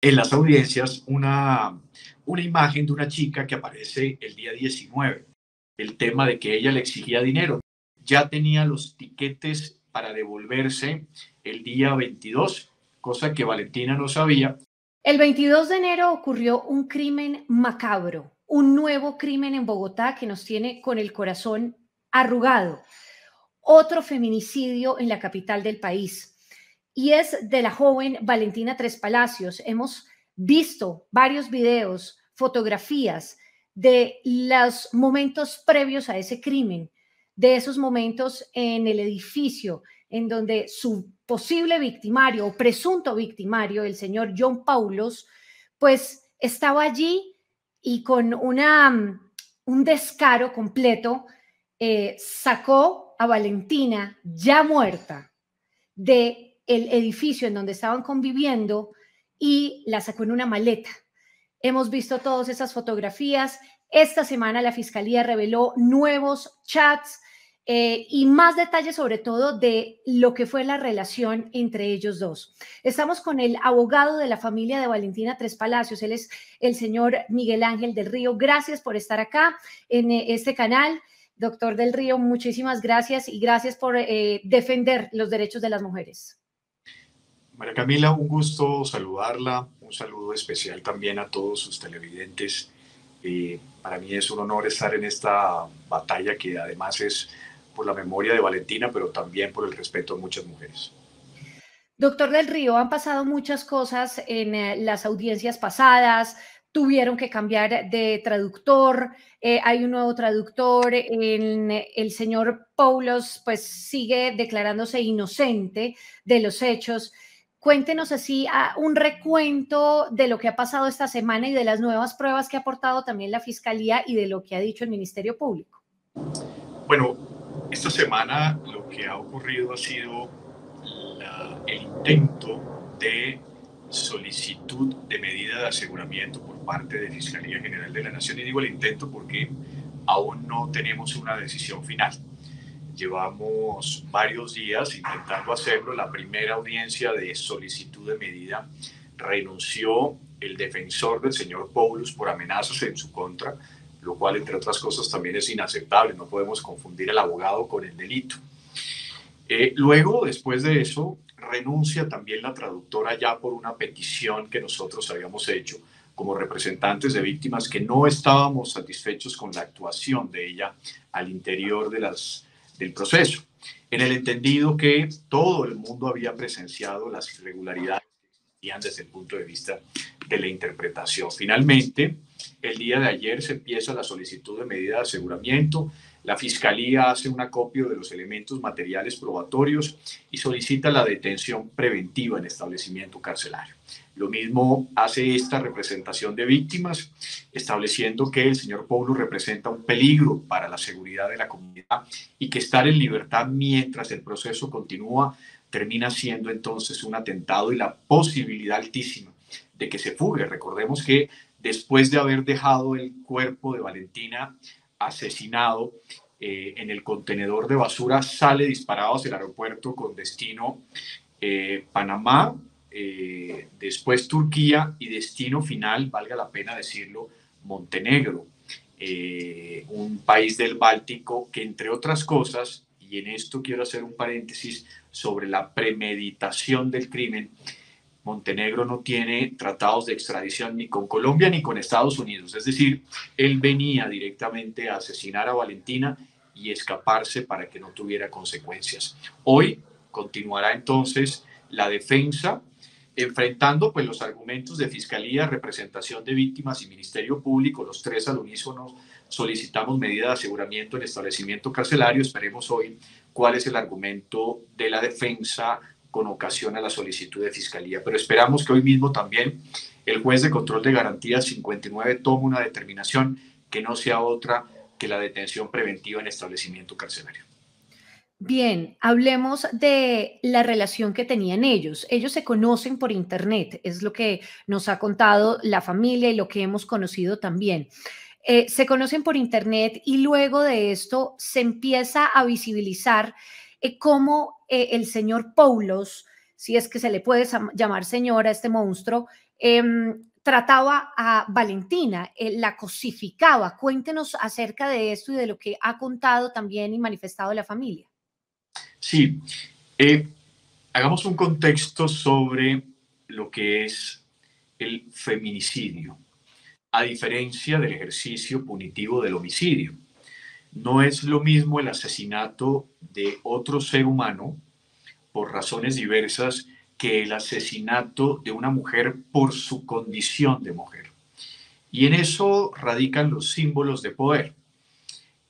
en las audiencias una imagen de una chica que aparece el día 19. El tema de que ella le exigía dinero. Ya tenía los tiquetes para devolverse el día 22, cosa que Valentina no sabía. El 22 de enero ocurrió un crimen macabro, un nuevo crimen en Bogotá que nos tiene con el corazón arrugado. Otro feminicidio en la capital del país. Y es de la joven Valentina Trespalacios. Hemos visto varios videos, fotografías de los momentos previos a ese crimen, de esos momentos en el edificio en donde su posible victimario o presunto victimario, el señor John Poulos, pues estaba allí y con un descaro completo sacó a Valentina ya muerta del edificio en donde estaban conviviendo y la sacó en una maleta. Hemos visto todas esas fotografías. Esta semana la Fiscalía reveló nuevos chats y más detalles sobre todo de lo que fue la relación entre ellos dos. Estamos con el abogado de la familia de Valentina Trespalacios. Él es el señor Miguel Ángel del Río. Gracias por estar acá en este canal. Doctor del Río, muchísimas gracias y gracias por defender los derechos de las mujeres. María Camila, un gusto saludarla, un saludo especial también a todos sus televidentes. Para mí es un honor estar en esta batalla que además es por la memoria de Valentina, pero también por el respeto a muchas mujeres. Doctor del Río, han pasado muchas cosas en las audiencias pasadas, tuvieron que cambiar de traductor, hay un nuevo traductor, el señor Poulos pues sigue declarándose inocente de los hechos. Cuéntenos así un recuento de lo que ha pasado esta semana y de las nuevas pruebas que ha aportado también la Fiscalía y de lo que ha dicho el Ministerio Público. Bueno, esta semana lo que ha ocurrido ha sido el intento de solicitud de medida de aseguramiento por parte de Fiscalía General de la Nación. Y digo el intento porque aún no tenemos una decisión final. Llevamos varios días intentando hacerlo. La primera audiencia de solicitud de medida renunció el defensor del señor Poulos por amenazas en su contra, lo cual, entre otras cosas, también es inaceptable. No podemos confundir al abogado con el delito. Luego, después de eso, renuncia también la traductora ya por una petición que nosotros habíamos hecho como representantes de víctimas que no estábamos satisfechos con la actuación de ella al interior de del proceso, en el entendido que todo el mundo había presenciado las irregularidades que existían desde el punto de vista de la interpretación. Finalmente, el día de ayer se empieza la solicitud de medida de aseguramiento, la Fiscalía hace un acopio de los elementos materiales probatorios y solicita la detención preventiva en establecimiento carcelario. Lo mismo hace esta representación de víctimas, estableciendo que el señor Poulos representa un peligro para la seguridad de la comunidad y que estar en libertad mientras el proceso continúa termina siendo entonces un atentado y la posibilidad altísima de que se fugue. Recordemos que después de haber dejado el cuerpo de Valentina asesinado en el contenedor de basura, sale disparado hacia el aeropuerto con destino Panamá, después Turquía y destino final, valga la pena decirlo, Montenegro, un país del Báltico que, entre otras cosas, y en esto quiero hacer un paréntesis sobre la premeditación del crimen, Montenegro no tiene tratados de extradición ni con Colombia ni con Estados Unidos. Es decir, él venía directamente a asesinar a Valentina y escaparse para que no tuviera consecuencias. Hoy continuará entonces la defensa enfrentando pues los argumentos de Fiscalía, representación de víctimas y Ministerio Público. Los tres al unísono solicitamos medida de aseguramiento en establecimiento carcelario. Esperemos hoy cuál es el argumento de la defensa con ocasión a la solicitud de Fiscalía, pero esperamos que hoy mismo también el juez de control de garantías 59 tome una determinación que no sea otra que la detención preventiva en establecimiento carcelario. Bien, hablemos de la relación que tenían ellos. Ellos se conocen por internet, es lo que nos ha contado la familia y lo que hemos conocido también. Se conocen por internet y luego de esto se empieza a visibilizar cómo el señor Poulos, si es que se le puede llamar señor a este monstruo, trataba a Valentina, la cosificaba. Cuéntenos acerca de esto y de lo que ha contado también y manifestado la familia. Sí, hagamos un contexto sobre lo que es el feminicidio, a diferencia del ejercicio punitivo del homicidio. No es lo mismo el asesinato de otro ser humano por razones diversas que el asesinato de una mujer por su condición de mujer. Y en eso radican los símbolos de poder.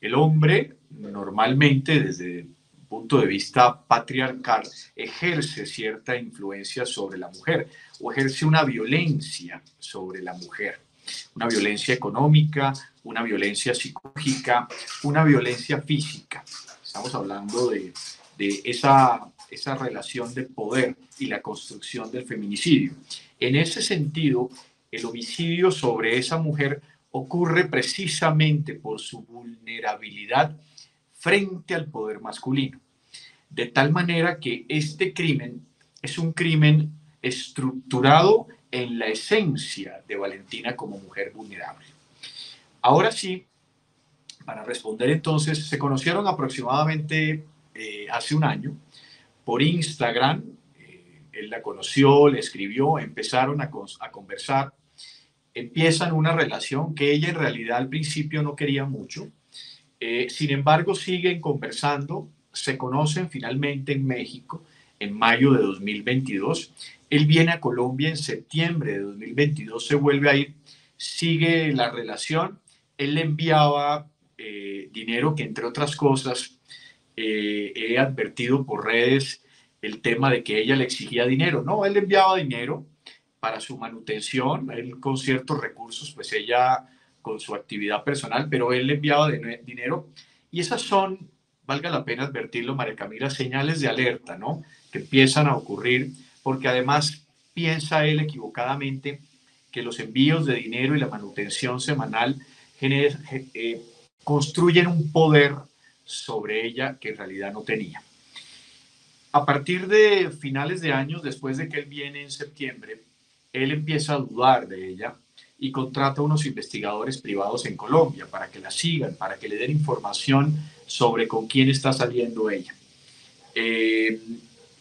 El hombre normalmente, desde el punto de vista patriarcal, ejerce cierta influencia sobre la mujer o ejerce una violencia sobre la mujer. Una violencia económica, una violencia psicológica, una violencia física. Estamos hablando de esa relación de poder y la construcción del feminicidio. En ese sentido, el homicidio sobre esa mujer ocurre precisamente por su vulnerabilidad frente al poder masculino. De tal manera que este crimen es un crimen estructurado en la esencia de Valentina como mujer vulnerable. Ahora sí, para responder entonces, se conocieron aproximadamente hace un año por Instagram. Él la conoció, le escribió, empezaron a conversar, empiezan una relación que ella en realidad al principio no quería mucho, sin embargo siguen conversando, se conocen finalmente en México en mayo de 2022, él viene a Colombia en septiembre de 2022, se vuelve a ir, sigue la relación, él le enviaba dinero que entre otras cosas he advertido por redes el tema de que ella le exigía dinero. No, él le enviaba dinero para su manutención, él con ciertos recursos, pues ella con su actividad personal, pero él le enviaba dinero y esas son, valga la pena advertirlo, María Camila, señales de alerta, ¿no? Que empiezan a ocurrir. Porque además piensa él equivocadamente que los envíos de dinero y la manutención semanal construyen un poder sobre ella que en realidad no tenía. A partir de finales de años, después de que él viene en septiembre, él empieza a dudar de ella y contrata a unos investigadores privados en Colombia para que la sigan, para que le den información sobre con quién está saliendo ella.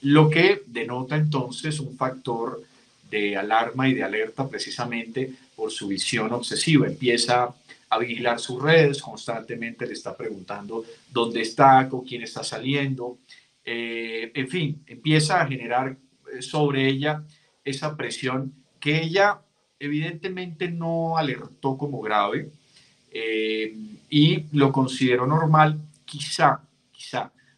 Lo que denota entonces un factor de alarma y de alerta precisamente por su visión obsesiva. Empieza a vigilar sus redes, constantemente le está preguntando dónde está, con quién está saliendo. En fin, empieza a generar sobre ella esa presión que ella evidentemente no alertó como grave y lo consideró normal, quizá,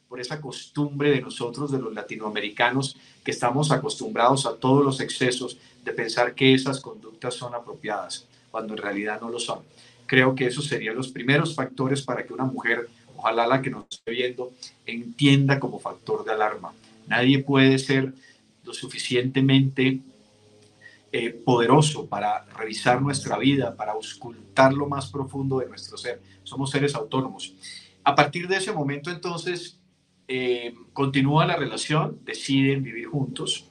por esa costumbre de nosotros, de los latinoamericanos, que estamos acostumbrados a todos los excesos de pensar que esas conductas son apropiadas, cuando en realidad no lo son. Creo que esos serían los primeros factores para que una mujer, ojalá la que nos esté viendo, entienda como factor de alarma. Nadie puede ser lo suficientemente poderoso para revisar nuestra vida, para auscultar lo más profundo de nuestro ser. Somos seres autónomos. A partir de ese momento, entonces, continúa la relación, deciden vivir juntos.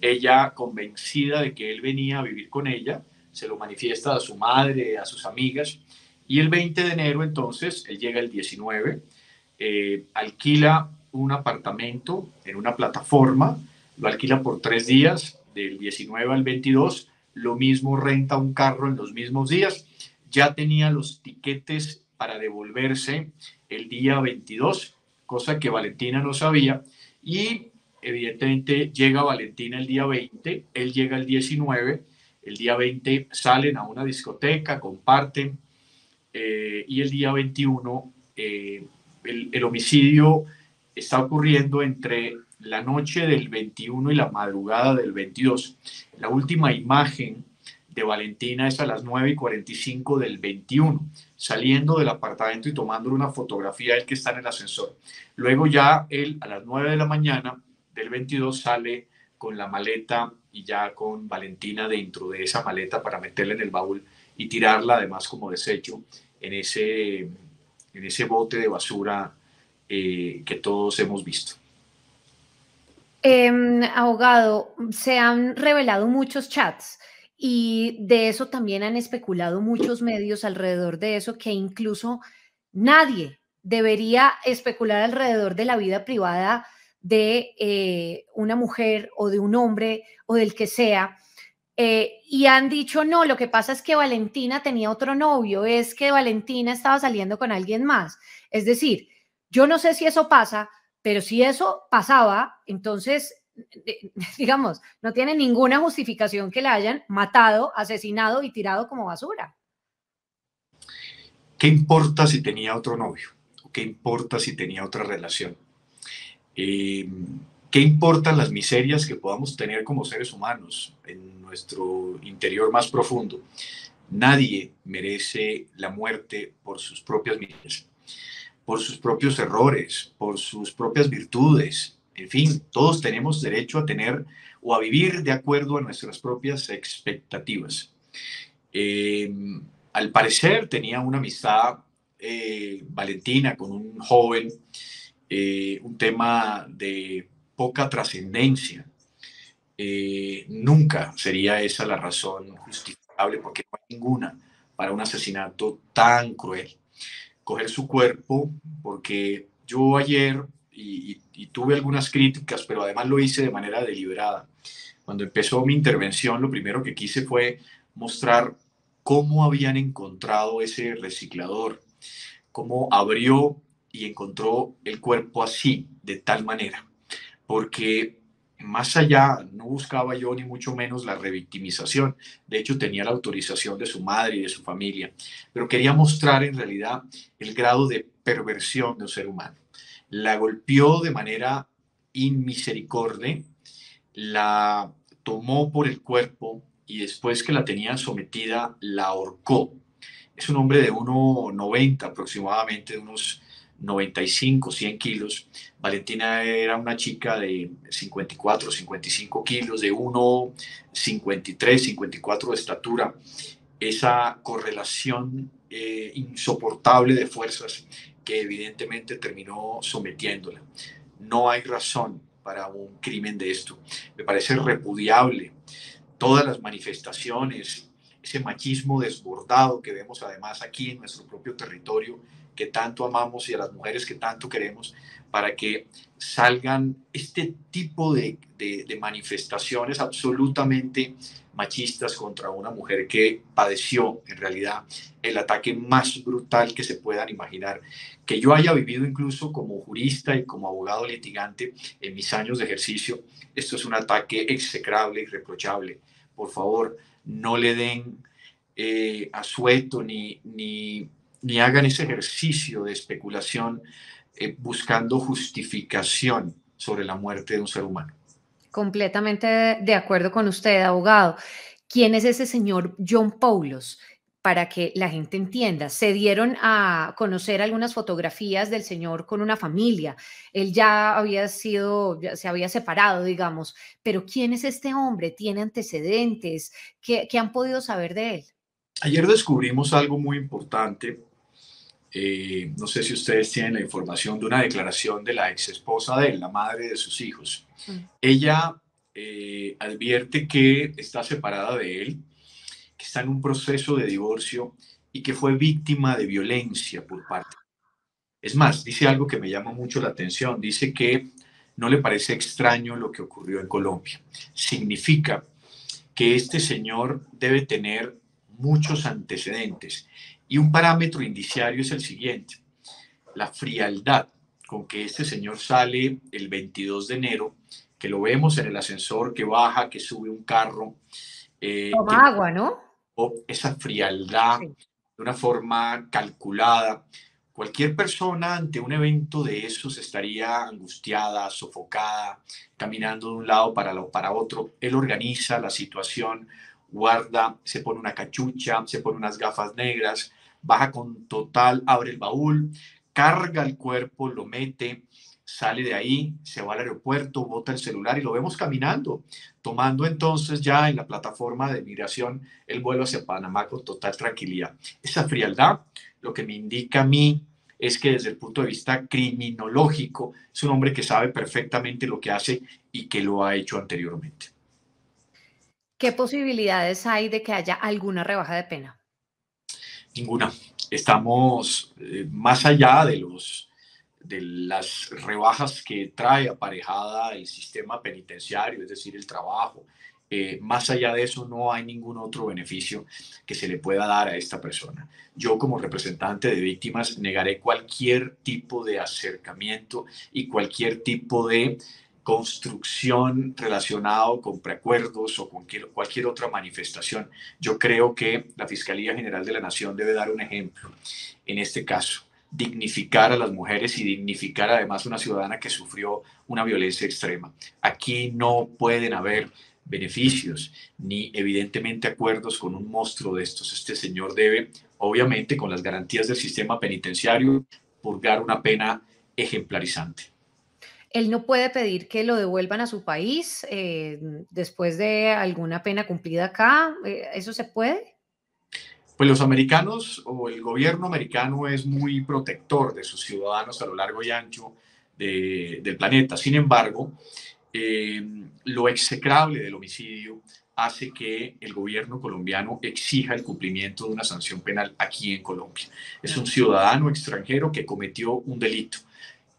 Ella, convencida de que él venía a vivir con ella, se lo manifiesta a su madre, a sus amigas. Y el 20 de enero, entonces, él llega el 19, alquila un apartamento en una plataforma, lo alquila por 3 días, del 19 al 22, lo mismo renta un carro en los mismos días. Ya tenía los tiquetes para devolverse el día 22, cosa que Valentina no sabía, y evidentemente llega Valentina el día 20, él llega el 19, el día 20 salen a una discoteca, comparten, y el día 21 el homicidio está ocurriendo entre la noche del 21 y la madrugada del 22. La última imagen de Valentina es a las 9:45 del 21, saliendo del apartamento y tomando una fotografía del que está en el ascensor. Luego ya él a las 9 de la mañana del 22 sale con la maleta y ya con Valentina dentro de esa maleta para meterla en el baúl y tirarla además como desecho en ese bote de basura que todos hemos visto. Abogado, se han revelado muchos chats. Y de eso también han especulado muchos medios alrededor de eso, que incluso nadie debería especular alrededor de la vida privada de una mujer o de un hombre o del que sea. Y han dicho, no, lo que pasa es que Valentina tenía otro novio, es que Valentina estaba saliendo con alguien más. Es decir, yo no sé si eso pasa, pero si eso pasaba, entonces, digamos, no tiene ninguna justificación que la hayan matado, asesinado y tirado como basura. ¿Qué importa si tenía otro novio? ¿Qué importa si tenía otra relación? ¿Qué importan las miserias que podamos tener como seres humanos en nuestro interior más profundo? Nadie merece la muerte por sus propias miserias, por sus propios errores, por sus propias virtudes. En fin, todos tenemos derecho a tener o a vivir de acuerdo a nuestras propias expectativas. Al parecer tenía una amistad Valentina con un joven, un tema de poca trascendencia. Nunca sería esa la razón justificable, porque no hay ninguna para un asesinato tan cruel. Coger su cuerpo, porque yo ayer... Y tuve algunas críticas, pero además lo hice de manera deliberada. Cuando empezó mi intervención, lo primero que quise fue mostrar cómo habían encontrado ese reciclador, cómo abrió y encontró el cuerpo así, de tal manera. Porque más allá, no buscaba yo ni mucho menos la revictimización. De hecho, tenía la autorización de su madre y de su familia. Pero quería mostrar en realidad el grado de perversión de un ser humano. La golpeó de manera inmisericorde, la tomó por el cuerpo y después que la tenía sometida, la ahorcó. Es un hombre de 1,90 aproximadamente, de unos 95, 100 kilos. Valentina era una chica de 54, 55 kilos, de 1,53, 54 de estatura. Esa correlación insoportable de fuerzas que evidentemente terminó sometiéndola. No hay razón para un crimen de esto. Me parece repudiable todas las manifestaciones, ese machismo desbordado que vemos además aquí en nuestro propio territorio, que tanto amamos, y a las mujeres que tanto queremos, para que salgan este tipo de manifestaciones absolutamente machistas contra una mujer que padeció en realidad el ataque más brutal que se puedan imaginar. Que yo haya vivido incluso como jurista y como abogado litigante en mis años de ejercicio, esto es un ataque execrable y reprochable. Por favor, no le den asueto ni hagan ese ejercicio de especulación buscando justificación sobre la muerte de un ser humano. Completamente de acuerdo con usted, abogado. ¿Quién es ese señor John Poulos? Para que la gente entienda, se dieron a conocer algunas fotografías del señor con una familia. Él ya se había separado, digamos. Pero ¿quién es este hombre? ¿Tiene antecedentes? ¿Qué han podido saber de él? Ayer descubrimos algo muy importante. No sé si ustedes tienen la información de una declaración de la exesposa de él, la madre de sus hijos. Ella advierte que está separada de él, que está en un proceso de divorcio y que fue víctima de violencia por parte. Es más, dice algo que me llama mucho la atención. Dice que no le parece extraño lo que ocurrió en Colombia. Significa que este señor debe tener muchos antecedentes. Y un parámetro indiciario es el siguiente: la frialdad con que este señor sale el 22 de enero, que lo vemos en el ascensor, que baja, que sube un carro. Toma agua, ¿no? Esa frialdad, sí, de una forma calculada. Cualquier persona ante un evento de esos estaría angustiada, sofocada, caminando de un lado para otro. Él organiza la situación, guarda, se pone una cachucha, se pone unas gafas negras, baja con total, abre el baúl, carga el cuerpo, lo mete, sale de ahí, se va al aeropuerto, bota el celular y lo vemos caminando, tomando entonces ya en la plataforma de migración el vuelo hacia Panamá con total tranquilidad. Esa frialdad lo que me indica a mí es que desde el punto de vista criminológico es un hombre que sabe perfectamente lo que hace y que lo ha hecho anteriormente. ¿Qué posibilidades hay de que haya alguna rebaja de pena? Ninguna. Estamos más allá de las rebajas que trae aparejada el sistema penitenciario, es decir, el trabajo. Más allá de eso no hay ningún otro beneficio que se le pueda dar a esta persona. Yo como representante de víctimas negaré cualquier tipo de acercamiento y cualquier tipo de construcción relacionado con preacuerdos o con cualquier otra manifestación. Yo creo que la Fiscalía General de la Nación debe dar un ejemplo en este caso. Dignificar a las mujeres y dignificar además a una ciudadana que sufrió una violencia extrema. Aquí no pueden haber beneficios, ni evidentemente acuerdos con un monstruo de estos. Este señor debe, obviamente, con las garantías del sistema penitenciario, purgar una pena ejemplarizante. Él no puede pedir que lo devuelvan a su país después de alguna pena cumplida acá. ¿Eso se puede? Pues los americanos o el gobierno americano es muy protector de sus ciudadanos a lo largo y ancho del planeta. Sin embargo, lo execrable del homicidio hace que el gobierno colombiano exija el cumplimiento de una sanción penal aquí en Colombia. Es un ciudadano extranjero que cometió un delito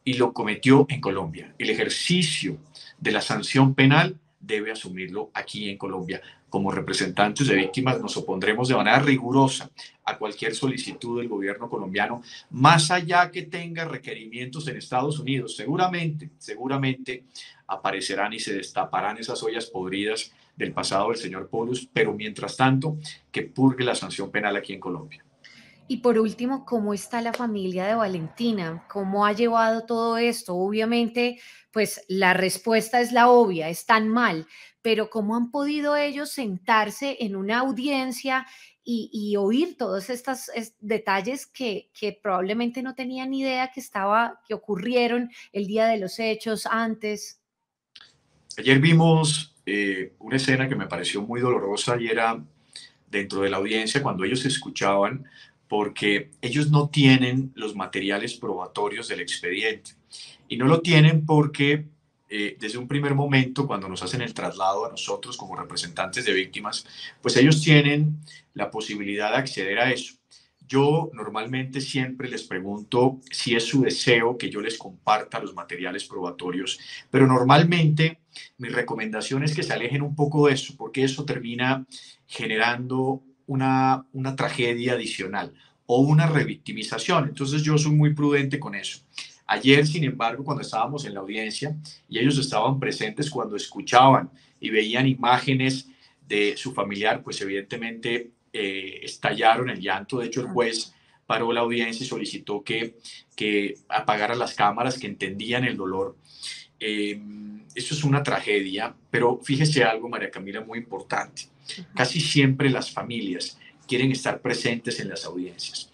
y lo cometió en Colombia. El ejercicio de la sanción penal debe asumirlo aquí en Colombia. Como representantes de víctimas nos opondremos de manera rigurosa a cualquier solicitud del gobierno colombiano, más allá que tenga requerimientos en Estados Unidos. Seguramente aparecerán y se destaparán esas ollas podridas del pasado del señor Poulos, pero mientras tanto que purgue la sanción penal aquí en Colombia. Y por último, ¿cómo está la familia de Valentina? ¿Cómo ha llevado todo esto? Obviamente, pues la respuesta es la obvia, están mal, pero ¿cómo han podido ellos sentarse en una audiencia y oír todos estos detalles que probablemente no tenían idea que ocurrieron el día de los hechos, antes? Ayer vimos una escena que me pareció muy dolorosa y era dentro de la audiencia cuando ellos escuchaban, porque ellos no tienen los materiales probatorios del expediente. Y no lo tienen porque desde un primer momento, cuando nos hacen el traslado a nosotros como representantes de víctimas, pues ellos tienen la posibilidad de acceder a eso. Yo normalmente siempre les pregunto si es su deseo que yo les comparta los materiales probatorios, pero normalmente mi recomendación es que se alejen un poco de eso, porque eso termina generando una tragedia adicional o una revictimización. Entonces yo soy muy prudente con eso. Ayer, sin embargo, cuando estábamos en la audiencia y ellos estaban presentes cuando escuchaban y veían imágenes de su familiar, pues evidentemente estallaron el llanto. De hecho, el juez paró la audiencia y solicitó que apagaran las cámaras, que entendían el dolor. Eso es una tragedia, pero fíjese algo, María Camila, muy importante. Casi siempre las familias quieren estar presentes en las audiencias,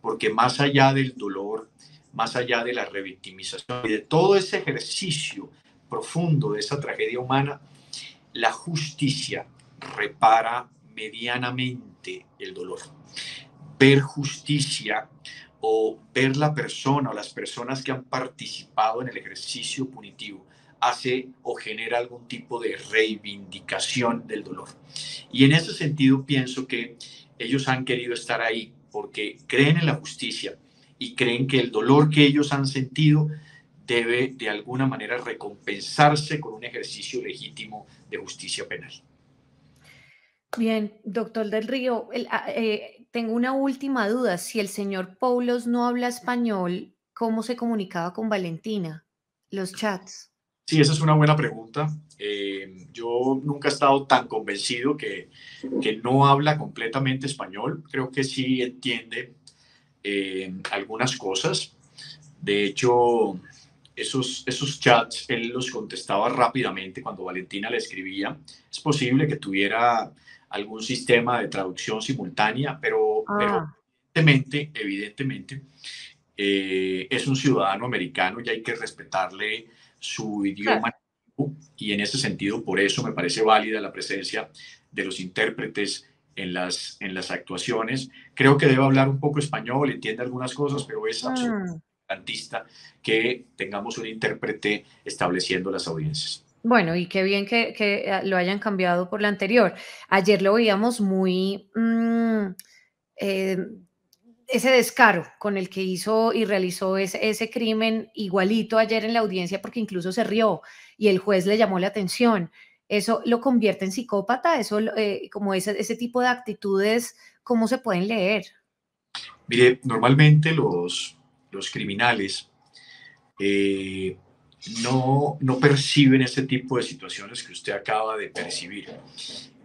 porque más allá del dolor, más allá de la revictimización y de todo ese ejercicio profundo de esa tragedia humana, la justicia repara medianamente el dolor. Ver justicia o ver la persona o las personas que han participado en el ejercicio punitivo hace o genera algún tipo de reivindicación del dolor. Y en ese sentido pienso que ellos han querido estar ahí porque creen en la justicia y creen que el dolor que ellos han sentido debe de alguna manera recompensarse con un ejercicio legítimo de justicia penal. Bien, doctor Del Río, tengo una última duda. Si el señor Poulos no habla español, ¿cómo se comunicaba con Valentina? Los chats. Sí, esa es una buena pregunta. Yo nunca he estado tan convencido que no habla completamente español. Creo que sí entiende algunas cosas. De hecho, esos chats él los contestaba rápidamente cuando Valentina le escribía. Es posible que tuviera algún sistema de traducción simultánea, pero evidentemente, es un ciudadano americano y hay que respetarle su idioma, claro. Y en ese sentido, por eso me parece válida la presencia de los intérpretes en las actuaciones. Creo que debe hablar un poco español, entiende algunas cosas, pero es absolutamente garantista que tengamos un intérprete estableciendo las audiencias. Bueno, y qué bien que lo hayan cambiado por la anterior. Ayer lo veíamos muy... ese descaro con el que hizo y realizó ese crimen igualito ayer en la audiencia, porque incluso se rió y el juez le llamó la atención. ¿Eso lo convierte en psicópata? Eso, como ese tipo de actitudes, ¿cómo se pueden leer? Mire, normalmente los criminales no perciben este tipo de situaciones que usted acaba de percibir.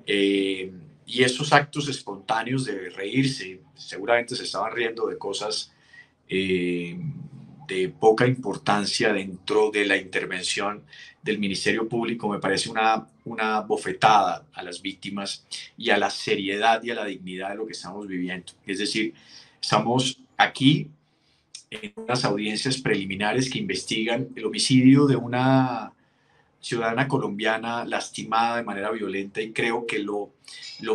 Y esos actos espontáneos de reírse, seguramente se estaban riendo de cosas de poca importancia dentro de la intervención del Ministerio Público. Me parece una bofetada a las víctimas y a la seriedad y a la dignidad de lo que estamos viviendo. Es decir, estamos aquí en unas audiencias preliminares que investigan el homicidio de una ciudadana colombiana lastimada de manera violenta, y creo que lo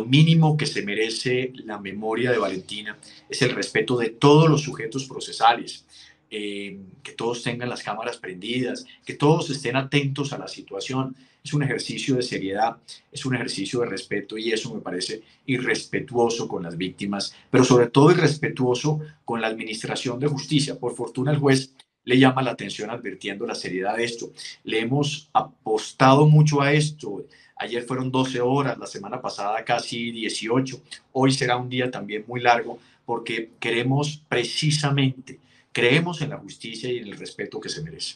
mínimo que se merece la memoria de Valentina es el respeto de todos los sujetos procesales, que todos tengan las cámaras prendidas, que todos estén atentos a la situación. Es un ejercicio de seriedad, es un ejercicio de respeto, y eso me parece irrespetuoso con las víctimas, pero sobre todo irrespetuoso con la administración de justicia. Por fortuna el juez le llama la atención advirtiendo la seriedad de esto. Le hemos apostado mucho a esto. Ayer fueron 12 horas, la semana pasada casi 18. Hoy será un día también muy largo porque queremos precisamente, creemos en la justicia y en el respeto que se merece.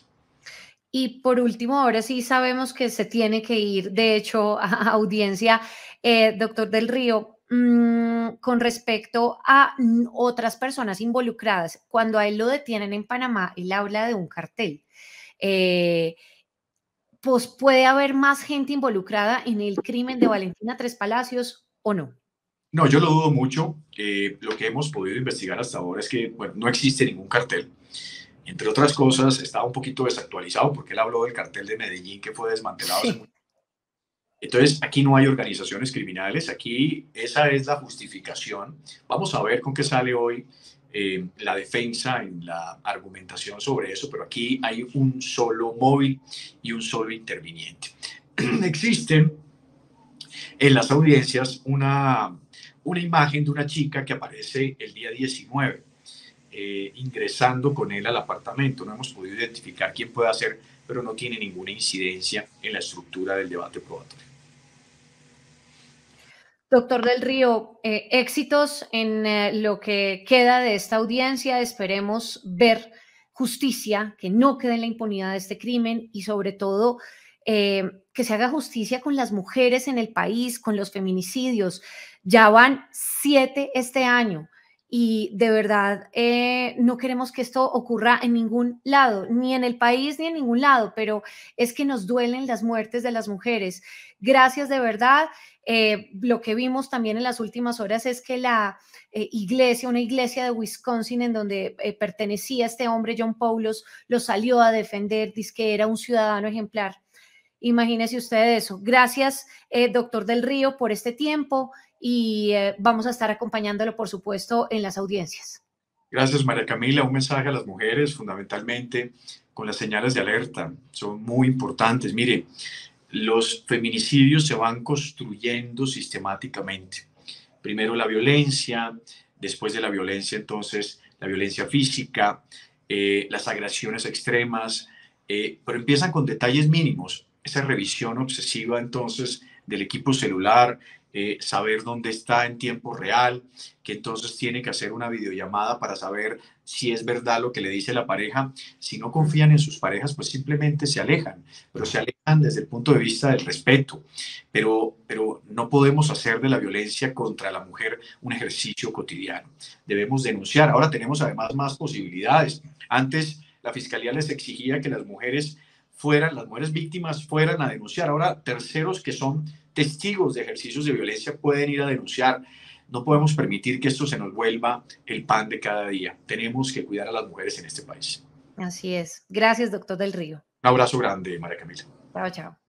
Y por último, ahora sí sabemos que se tiene que ir, de hecho, a audiencia, doctor Del Río. Con respecto a otras personas involucradas, cuando a él lo detienen en Panamá, él habla de un cartel. Pues ¿puede haber más gente involucrada en el crimen de Valentina Trespalacios o no? No, yo lo dudo mucho. Lo que hemos podido investigar hasta ahora es que, bueno, no existe ningún cartel. Entre otras cosas, estaba un poquito desactualizado porque él habló del cartel de Medellín que fue desmantelado hace mucho. Entonces, aquí no hay organizaciones criminales, aquí esa es la justificación. Vamos a ver con qué sale hoy la defensa en la argumentación sobre eso, pero aquí hay un solo móvil y un solo interviniente. Existen en las audiencias una imagen de una chica que aparece el día 19, ingresando con él al apartamento. No hemos podido identificar quién puede hacer, pero no tiene ninguna incidencia en la estructura del debate probatorio. Doctor Del Río, éxitos en lo que queda de esta audiencia. Esperemos ver justicia, que no quede en la impunidad de este crimen y sobre todo que se haga justicia con las mujeres en el país, con los feminicidios. Ya van 7 este año. Y de verdad no queremos que esto ocurra en ningún lado, ni en el país ni en ningún lado, pero es que nos duelen las muertes de las mujeres. Gracias de verdad. Lo que vimos también en las últimas horas es que la iglesia, una iglesia de Wisconsin en donde pertenecía este hombre John Poulos, lo salió a defender, dice que era un ciudadano ejemplar. Imagínense ustedes eso. Gracias, doctor Del Río, por este tiempo. Y vamos a estar acompañándolo, por supuesto, en las audiencias. Gracias, María Camila. Un mensaje a las mujeres, fundamentalmente, con las señales de alerta. Son muy importantes. Mire, los feminicidios se van construyendo sistemáticamente. Primero la violencia, después de la violencia, entonces, la violencia física, las agresiones extremas, pero empiezan con detalles mínimos. Esa revisión obsesiva, entonces, del equipo celular, saber dónde está en tiempo real, que entonces tiene que hacer una videollamada para saber si es verdad lo que le dice la pareja. Si no confían en sus parejas, pues simplemente se alejan, pero se alejan desde el punto de vista del respeto. Pero no podemos hacer de la violencia contra la mujer un ejercicio cotidiano. Debemos denunciar. Ahora tenemos además más posibilidades. Antes la Fiscalía les exigía que las mujeres víctimas fueran a denunciar. Ahora terceros que son testigos de ejercicios de violencia pueden ir a denunciar. No podemos permitir que esto se nos vuelva el pan de cada día. Tenemos que cuidar a las mujeres en este país. Así es. Gracias, doctor Del Río. Un abrazo grande, María Camila. Chao, chao.